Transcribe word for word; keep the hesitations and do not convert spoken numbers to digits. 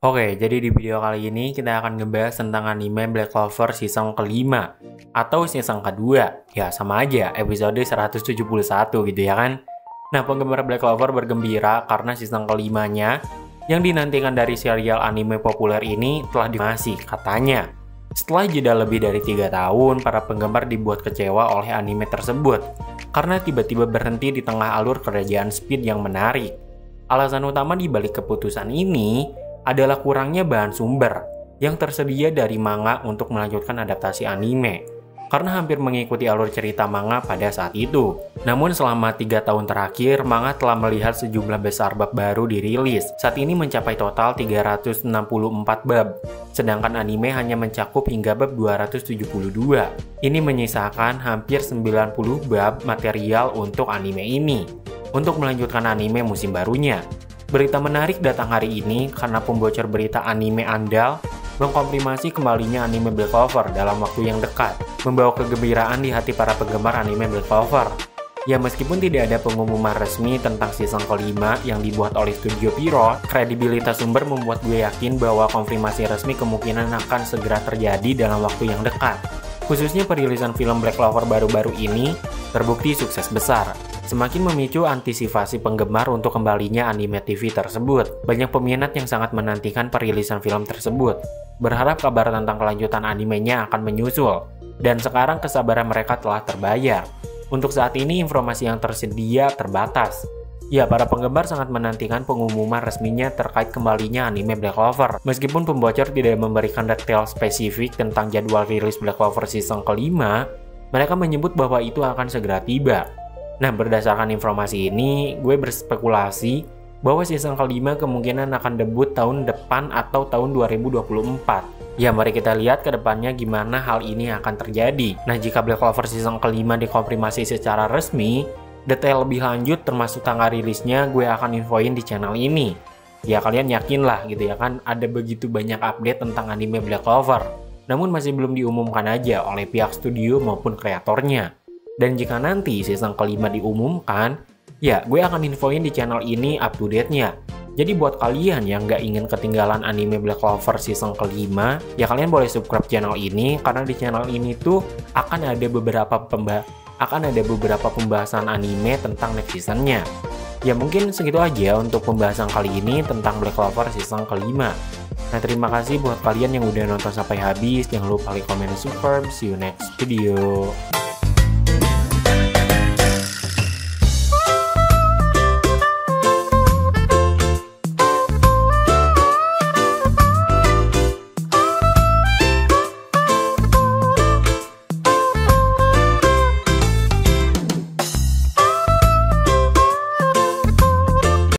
Oke, jadi di video kali ini kita akan ngebahas tentang anime Black Clover season kelima atau season kedua. Ya sama aja, episode seratus tujuh puluh satu gitu ya kan. Nah, penggemar Black Clover bergembira karena season kelimanya yang dinantikan dari serial anime populer ini telah dimasih katanya. Setelah jeda lebih dari tiga tahun, para penggemar dibuat kecewa oleh anime tersebut karena tiba-tiba berhenti di tengah alur kerajaan Spade yang menarik. Alasan utama di balik keputusan ini adalah kurangnya bahan sumber yang tersedia dari manga untuk melanjutkan adaptasi anime karena hampir mengikuti alur cerita manga pada saat itu. Namun selama tiga tahun terakhir, manga telah melihat sejumlah besar bab baru dirilis. Saat ini mencapai total tiga ratus enam puluh empat bab, sedangkan anime hanya mencakup hingga bab dua ratus tujuh puluh dua. Ini menyisakan hampir sembilan puluh bab material untuk anime ini untuk melanjutkan anime musim barunya. Berita menarik datang hari ini karena pembocor berita anime andal mengkonfirmasi kembalinya anime Black Clover dalam waktu yang dekat, membawa kegembiraan di hati para penggemar anime Black Clover. Ya, meskipun tidak ada pengumuman resmi tentang season kelima yang dibuat oleh studio Pierrot, kredibilitas sumber membuat gue yakin bahwa konfirmasi resmi kemungkinan akan segera terjadi dalam waktu yang dekat. Khususnya perilisan film Black Clover baru-baru ini terbukti sukses besar, semakin memicu antisipasi penggemar untuk kembalinya anime T V tersebut. Banyak peminat yang sangat menantikan perilisan film tersebut, berharap kabar tentang kelanjutan animenya akan menyusul, dan sekarang kesabaran mereka telah terbayar. Untuk saat ini informasi yang tersedia terbatas. Ya, para penggemar sangat menantikan pengumuman resminya terkait kembalinya anime Black Clover. Meskipun pembocor tidak memberikan detail spesifik tentang jadwal rilis Black Clover season kelima, mereka menyebut bahwa itu akan segera tiba. Nah, berdasarkan informasi ini, gue berspekulasi bahwa season kelima kemungkinan akan debut tahun depan atau tahun dua ribu dua puluh empat. Ya, mari kita lihat ke depannya gimana hal ini akan terjadi. Nah, jika Black Clover season kelima dikonfirmasi secara resmi, detail lebih lanjut termasuk tanggal rilisnya gue akan infoin di channel ini. Ya, kalian yakin lah gitu ya kan, ada begitu banyak update tentang anime Black Clover, namun masih belum diumumkan aja oleh pihak studio maupun kreatornya. Dan jika nanti season kelima diumumkan, ya gue akan infoin di channel ini up to date-nya. Jadi buat kalian yang nggak ingin ketinggalan anime Black Clover season kelima, ya kalian boleh subscribe channel ini karena di channel ini tuh akan ada beberapa pemba akan ada beberapa pembahasan anime tentang next season-nya. Ya mungkin segitu aja untuk pembahasan kali ini tentang Black Clover season kelima. Nah, terima kasih buat kalian yang udah nonton sampai habis. Jangan lupa like, comment, subscribe. See you next video.